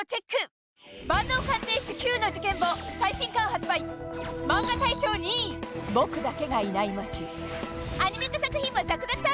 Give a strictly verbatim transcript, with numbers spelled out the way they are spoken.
をチェック。万能鑑定士 Q の事件簿最新刊発売。漫画大賞にい僕だけがいない街。アニメ化作品もザクザクと